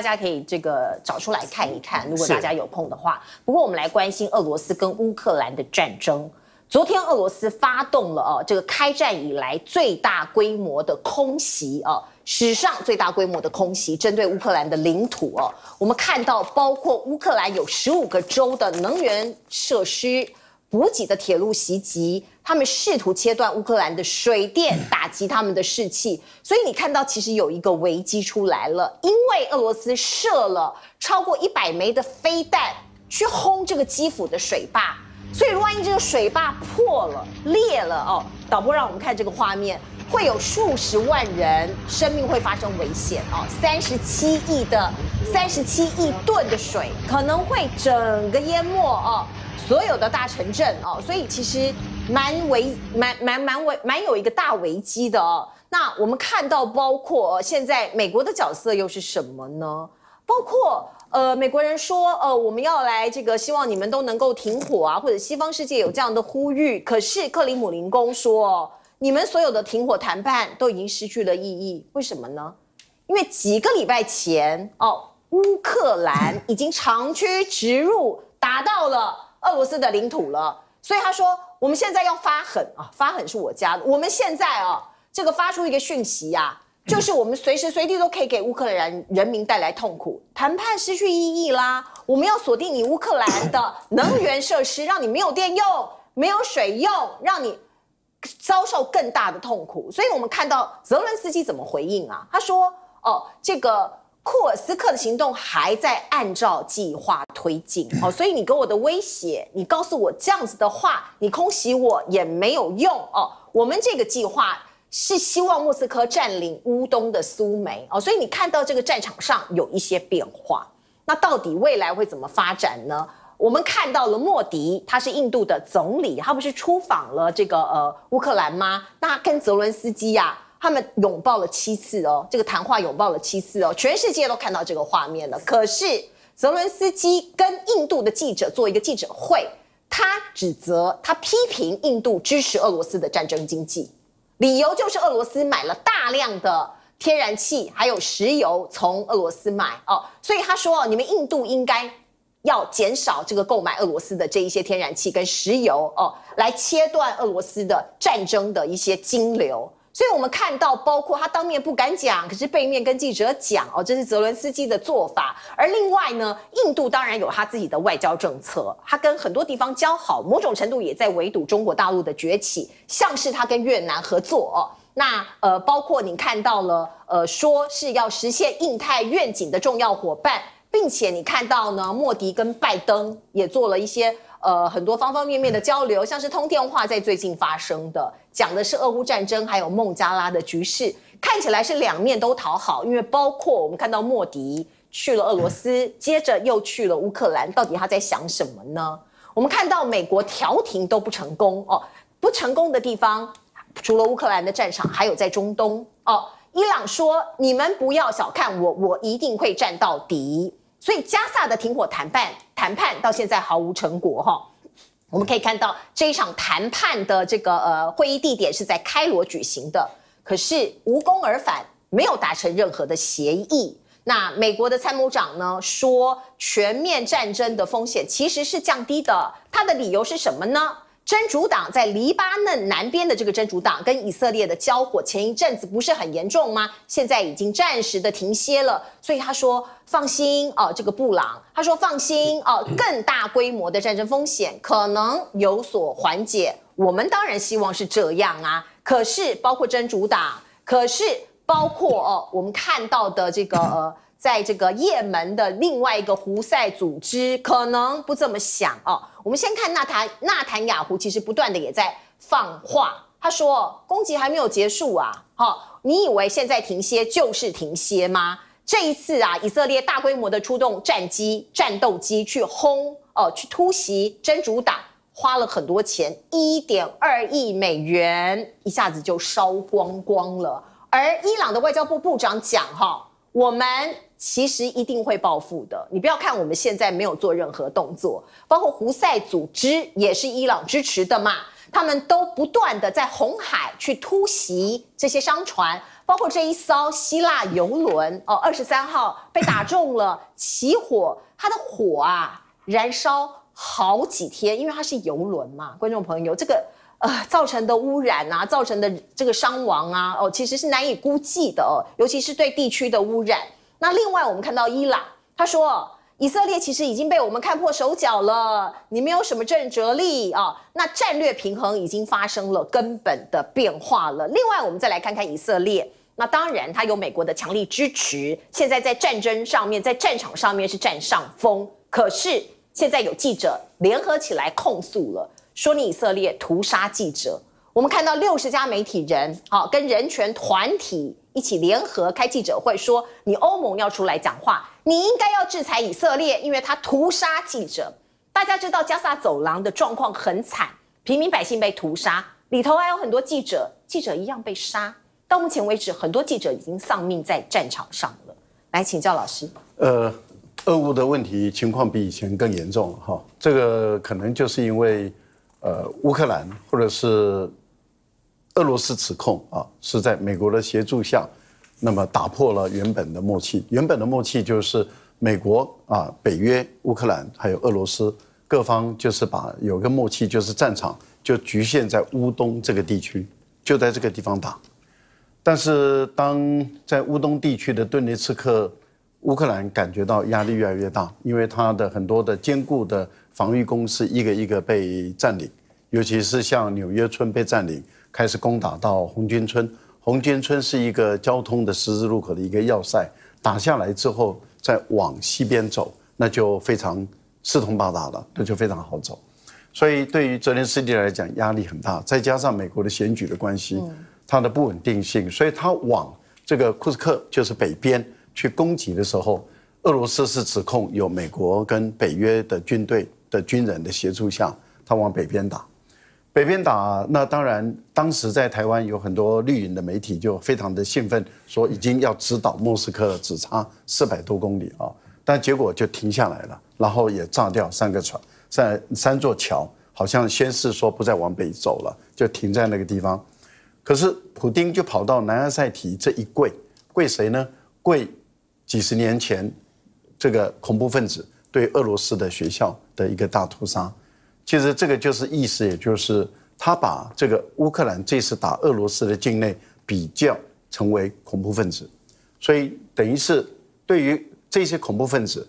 大家可以这个找出来看一看，如果大家有空的话。不过我们来关心俄罗斯跟乌克兰的战争。 昨天，俄罗斯发动了这个开战以来最大规模的空袭啊，史上最大规模的空袭，针对乌克兰的领土哦。我们看到，包括乌克兰有15个州的能源设施、补给的铁路袭击，他们试图切断乌克兰的水电，打击他们的士气。所以你看到，其实有一个危机出来了，因为俄罗斯射了超过100枚的飞弹去轰这个基辅的水坝。 所以，万一这个水坝破了、裂了哦，导播让我们看这个画面，会有数十万人生命会发生危险哦。37亿吨的水可能会整个淹没哦，所有的大城镇哦，所以其实蛮有一个大危机的哦。那我们看到，包括现在美国的角色又是什么呢？包括。 美国人说，我们要来这个，希望你们都能够停火啊，或者西方世界有这样的呼吁。可是克里姆林宫说，你们所有的停火谈判都已经失去了意义，为什么呢？因为几个礼拜前，乌克兰已经长驱直入，打到了俄罗斯的领土了，所以他说，我们现在要发狠啊，发狠是我家的，我们现在啊，这个发出一个讯息啊。 就是我们随时随地都可以给乌克兰人民带来痛苦，谈判失去意义啦。我们要锁定你乌克兰的能源设施，让你没有电用、没有水用，让你遭受更大的痛苦。所以我们看到泽伦斯基怎么回应啊？他说：“哦，这个库尔斯克的行动还在按照计划推进哦，所以你给我的威胁，你告诉我这样子的话，你空袭我也没有用哦。我们这个计划。” 是希望莫斯科占领乌东的苏梅哦，所以你看到这个战场上有一些变化。那到底未来会怎么发展呢？我们看到了莫迪，他是印度的总理，他不是出访了这个乌克兰吗？那他跟泽伦斯基呀，他们拥抱了7次哦，这个谈话拥抱了7次哦，全世界都看到这个画面了。可是泽伦斯基跟印度的记者做一个记者会，他指责他批评印度支持俄罗斯的战争经济。 理由就是俄罗斯买了大量的天然气，还有石油从俄罗斯买哦，所以他说你们印度应该要减少这个购买俄罗斯的这一些天然气跟石油哦，来切断俄罗斯的战争的一些金流。所以我们看到，包括他当面不敢讲，可是背面跟记者讲哦，这是泽伦斯基的做法。而另外呢，印度当然有他自己的外交政策，他跟很多地方交好，某种程度也在围堵中国大陆的崛起，像是他跟越南合作哦。那包括你看到了，说是要实现印太愿景的重要伙伴，并且你看到呢，莫迪跟拜登也做了一些。 很多方方面面的交流，像是通电话在最近发生的，讲的是俄乌战争，还有孟加拉的局势，看起来是两面都讨好，因为包括我们看到莫迪去了俄罗斯，接着又去了乌克兰，到底他在想什么呢？我们看到美国调停都不成功哦，不成功的地方除了乌克兰的战场，还有在中东哦。伊朗说你们不要小看我，我一定会战到底。 所以加萨的停火谈判到现在毫无成果哈，我们可以看到这一场谈判的这个会议地点是在开罗举行的，可是无功而返，没有达成任何的协议。那美国的参谋长呢说，全面战争的风险其实是降低的，他的理由是什么呢？ 真主党在黎巴嫩南边的这个真主党跟以色列的交火，前一阵子不是很严重吗？现在已经暂时的停歇了。所以他说放心哦，这个布朗他说放心哦，更大规模的战争风险可能有所缓解。我们当然希望是这样啊，可是包括真主党，可是包括哦，我们看到的这个在这个也门的另外一个胡塞组织可能不这么想哦。我们先看纳坦雅胡，其实不断的也在放话，他说攻击还没有结束啊，你以为现在停歇就是停歇吗？这一次啊，以色列大规模的出动战斗机去轰去突袭真主党，花了很多钱，1.2亿美元一下子就烧光光了。而伊朗的外交部部长讲我们。 其实一定会报复的，你不要看我们现在没有做任何动作，包括胡塞组织也是伊朗支持的嘛，他们都不断的在红海去突袭这些商船，包括这一艘希腊游轮哦，23号被打中了，起火，它的火啊燃烧好几天，因为它是游轮嘛。观众朋友，这个造成的污染啊，造成的这个伤亡啊，哦，其实是难以估计的哦，尤其是对地区的污染。那另外我们看到伊朗，他说以色列其实已经被我们看破手脚了，你没有什么震慑力啊、哦。那战略平衡已经发生了根本的变化了。另外我们再来看看以色列。 那当然，它有美国的强力支持，现在在战争上面，在战场上面是占上风。可是现在有记者联合起来控诉了，说你以色列屠杀记者。我们看到60家媒体人，好、跟人权团体一起联合开记者会，说你欧盟要出来讲话，你应该要制裁以色列，因为他屠杀记者。大家知道加萨走廊的状况很惨，平民百姓被屠杀，里头还有很多记者，记者一样被杀。 到目前为止，很多记者已经丧命在战场上了。来请教老师，俄乌的问题情况比以前更严重了哈。这个可能就是因为，乌克兰或者是俄罗斯指控啊，是在美国的协助下，那么打破了原本的默契。原本的默契就是美国啊、北约、乌克兰还有俄罗斯各方就是把有个默契，就是战场就局限在乌东这个地区，就在这个地方打。 但是，当在乌东地区的顿涅茨克，乌克兰感觉到压力越来越大，因为它的很多的坚固的防御工事一个一个被占领，尤其是像纽约村被占领，开始攻打到红军村。红军村是一个交通的十字路口的一个要塞，打下来之后再往西边走，那就非常四通八达了，那就非常好走。所以，对于泽连斯基来讲，压力很大，再加上美国的选举的关系。它的不稳定性，所以它往这个库斯克就是北边去攻击的时候，俄罗斯是指控有美国跟北约的军队的军人的协助下，它往北边打，北边打。那当然，当时在台湾有很多绿营的媒体就非常的兴奋，说已经要直捣莫斯科了，只差400多公里啊，但结果就停下来了，然后也炸掉3座桥，好像宣示说不再往北走了，就停在那个地方。 可是普丁就跑到南安塞提这一跪，跪谁呢？跪几十年前这个恐怖分子对俄罗斯的学校的一个大屠杀。其实这个就是意思，也就是他把这个乌克兰这次打俄罗斯的境内比较成为恐怖分子，所以等于是对于这些恐怖分子，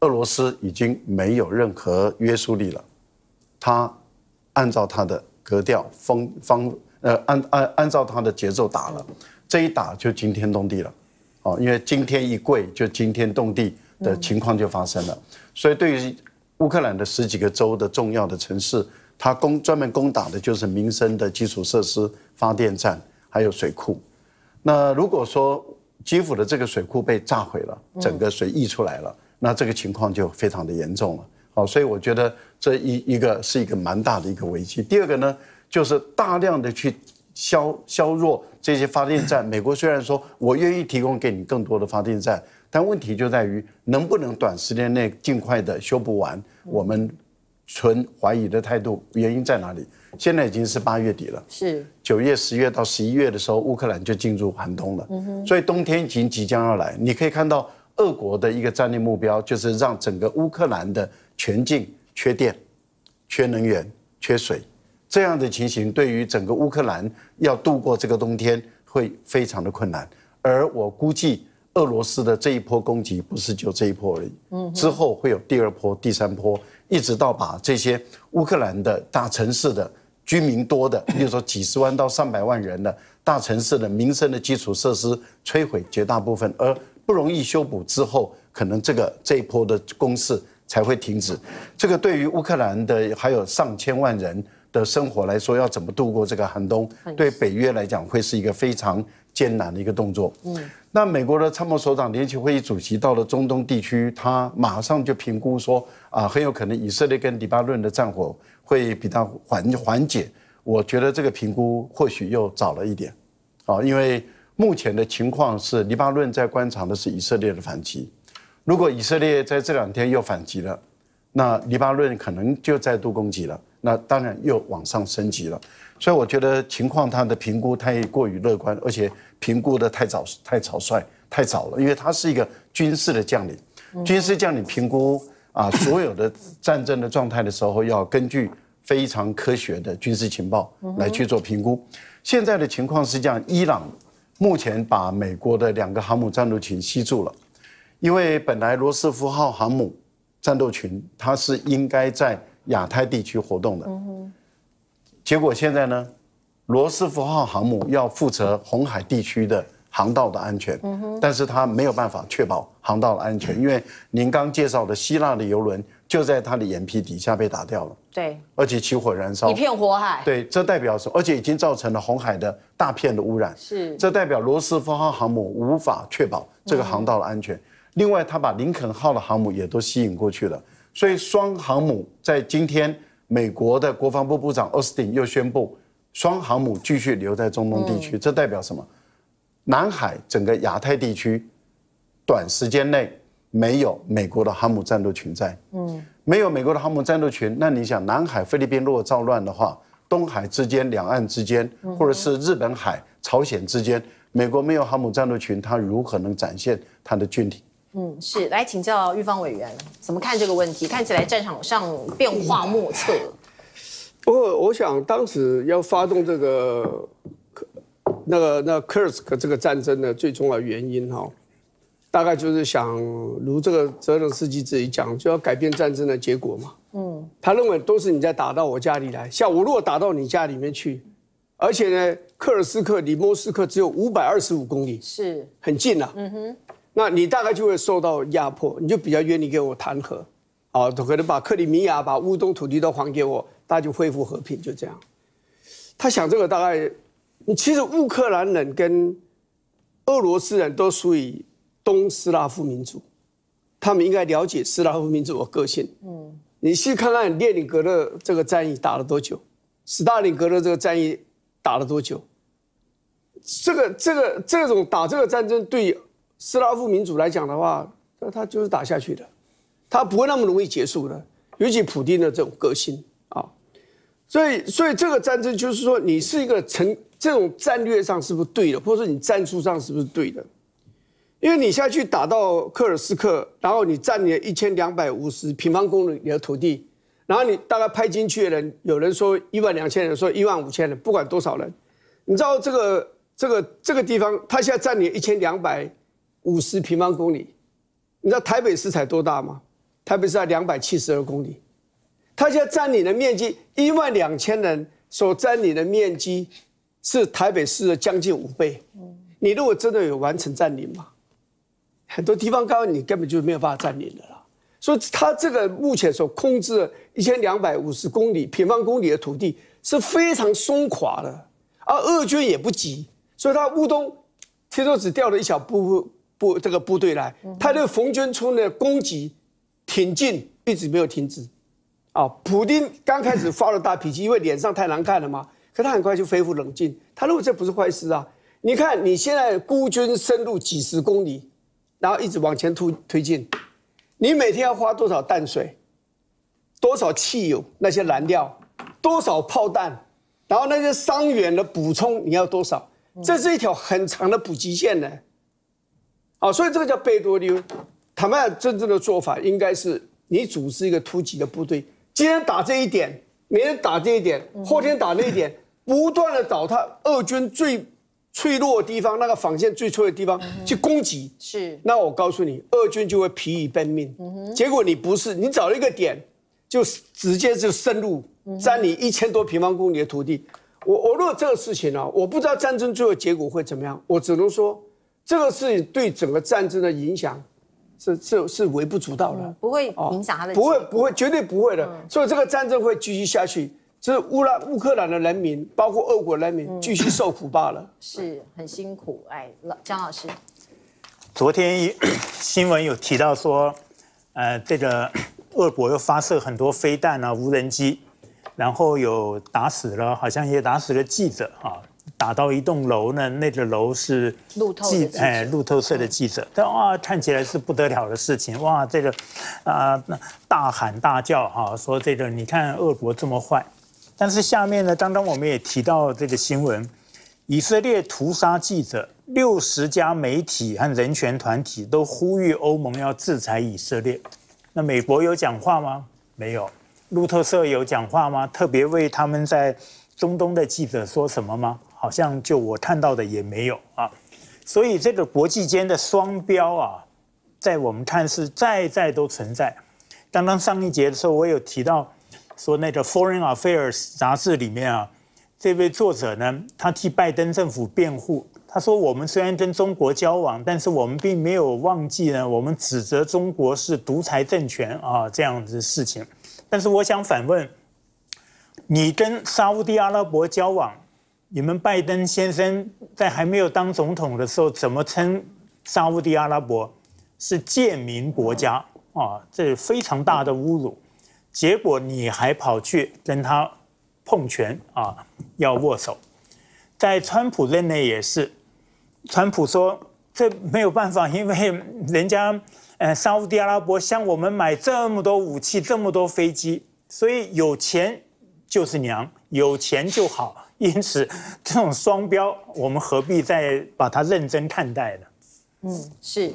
俄罗斯已经没有任何约束力了。他按照他的格调按照他的节奏打了，这一打就惊天动地了，哦，因为今天一跪就惊天动地的情况就发生了。所以对于乌克兰的10几个州的重要的城市，它专门攻打的就是民生的基础设施、发电站还有水库。那如果说基辅的这个水库被炸毁了，整个水溢出来了，那这个情况就非常的严重了。好，所以我觉得这一个是一个蛮大的一个危机。第二个呢？ 就是大量的去削弱这些发电站。美国虽然说我愿意提供给你更多的发电站，但问题就在于能不能短时间内尽快的修补完。我们存怀疑的态度，原因在哪里？现在已经是8月底了，是9月、10月到11月的时候，乌克兰就进入寒冬了，所以冬天已经即将要来。你可以看到俄国的一个战略目标就是让整个乌克兰的全境缺电、缺能源、缺水。 这样的情形对于整个乌克兰要度过这个冬天会非常的困难，而我估计俄罗斯的这一波攻击不是就这一波而已，之后会有第2波、第3波，一直到把这些乌克兰的大城市的居民多的，比如说几10万到上百万人的大城市的民生的基础设施摧毁绝大部分，而不容易修补之后，可能这一波的攻势才会停止。这个对于乌克兰的还有上千万人。 的生活来说，要怎么度过这个寒冬？对北约来讲，会是一个非常艰难的一个动作。那美国的参谋首长联席会议主席到了中东地区，他马上就评估说，啊，很有可能以色列跟黎巴嫩的战火会比较缓解。我觉得这个评估或许又早了一点，啊，因为目前的情况是，黎巴嫩在观察的是以色列的反击。如果以色列在这2天又反击了，那黎巴嫩可能就再度攻击了。那当然又往上升级了。所以我觉得情况它的评估太过于乐观，而且评估的太早了，因为他是一个军事的将领，军事将领评估啊所有的战争的状态的时候，要根据非常科学的军事情报来去做评估。现在的情况是这样，伊朗目前把美国的两个航母战斗群吸住了，因为本来罗斯福号航母战斗群它是应该在亚太地区活动的，结果现在呢，罗斯福号航母要负责红海地区的航道的安全，但是它没有办法确保航道的安全，因为您刚介绍的希腊的油轮就在它的眼皮底下被打掉了，对，而且起火燃烧，一片火海，对，这代表什么？而且已经造成了红海的大片的污染，是，这代表罗斯福号航母无法确保这个航道的安全。另外，他把林肯号的航母也都吸引过去了，所以双航母在今天，美国的国防部部长奥斯汀又宣布，双航母继续留在中东地区，这代表什么？南海整个亚太地区，短时间内没有美国的航母战斗群在，没有美国的航母战斗群，那你想南海菲律宾如果造乱的话，东海之间、两岸之间，或者是日本海、朝鲜之间，美国没有航母战斗群，它如何能展现它的军力？是，来请教玉芳委员怎么看这个问题？看起来战场上变化莫测。不过我想当时要发动这个。那 Kursk 这个战争的最重要原因哈，大概就是想如这个泽连斯基自己讲，就要改变战争的结果嘛。他认为都是你在打到我家里来，像我如果打到你家里面去，而且呢，克尔斯克离莫斯科只有525公里，是很近啦。那你大概就会受到压迫，你就比较愿意给我谈和，啊，可能把克里米亚、把乌东土地都还给我，大家就恢复和平，就这样。他想这个大概。你其实乌克兰人跟俄罗斯人都属于东斯拉夫民族，他们应该了解斯拉夫民族的个性。你去看看列宁格勒这个战役打了多久，斯大林格勒这个战役打了多久，这种打这个战争对斯拉夫民族来讲的话，他就是打下去的，他不会那么容易结束的，尤其普丁的这种个性啊，所以这个战争就是说你是一个这种战略上是不是对的，或者说你战术上是不是对的？因为你下去打到克尔斯克，然后你占领1250平方公里的土地，然后你大概派进去的人，有人说12000人，有人说15000人，不管多少人，你知道这个地方，他现在占领1250平方公里，你知道台北市才多大吗？台北市才272公里，他现在占领的面积12000人所占领的面积。是台北市的将近5倍。你如果真的有完成占领嘛，很多地方告诉你根本就没有办法占领的啦。所以他这个目前所控制的1250平方公里的土地是非常松垮的，而俄军也不急，所以他乌东听说只调了一小部队来，他对冯娟村的攻击挺进一直没有停止。啊，普丁刚开始发了大脾气，因为脸上太难看了嘛。可他很快就恢复冷静，他认为这不是坏事啊！你看，你现在孤军深入几10公里，然后一直往前推进，你每天要花多少淡水、多少汽油那些燃料、多少炮弹，然后那些伤员的补充你要多少？这是一条很长的补给线呢。啊，所以这个叫贝多利。坦白讲，真正的做法应该是你组织一个突击的部队，今天打这一点，明天打这一点，后天打那一点。不断的找他俄军最脆弱的地方，那个防线最脆弱的地方去攻击，是。那我告诉你，俄军就会疲于奔命。结果你不是，你找了一个点，就直接就深入占领1000多平方公里的土地。我如果这个事情啊，我不知道战争最后结果会怎么样，我只能说这个事情对整个战争的影响是微不足道的，不会影响他的，不会，绝对不会的。所以这个战争会继续下去。是乌克兰的人民，包括俄国人民，继续受苦罢了。是很辛苦，哎，江老师，昨天新闻有提到说，这个俄国又发射很多飞弹啊、无人机，然后有打死了，好像也打死了记者啊，打到一栋楼呢，那个楼是路透社的记者，但哇，看起来是不得了的事情，哇，这个大喊大叫哈，说这个你看俄国这么坏，但是下面呢，刚刚我们也提到这个新闻，以色列屠杀记者。 60家媒体和人权团体都呼吁欧盟要制裁以色列。那美国有讲话吗？没有。路透社有讲话吗？特别为他们在中东的记者说什么吗？好像就我看到的也没有啊。所以这个国际间的双标啊，在我们看是在都存在。刚刚上一节的时候，我有提到说那个《Foreign Affairs》杂志里面啊，这位作者呢，他替拜登政府辩护。 他说：“我们虽然跟中国交往，但是我们并没有忘记呢。我们指责中国是独裁政权啊，这样子的事情。但是我想反问，你跟沙烏地阿拉伯交往，你们拜登先生在还没有当总统的时候，怎么称沙烏地阿拉伯是贱民国家啊？这是非常大的侮辱。结果你还跑去跟他碰拳啊，要握手。在川普任内也是。” 川普说：“这没有办法，因为人家沙烏地阿拉伯向我们买这么多武器，这么多飞机，所以有钱就是娘，有钱就好。因此，这种双标，我们何必再把它认真看待呢？”嗯，是。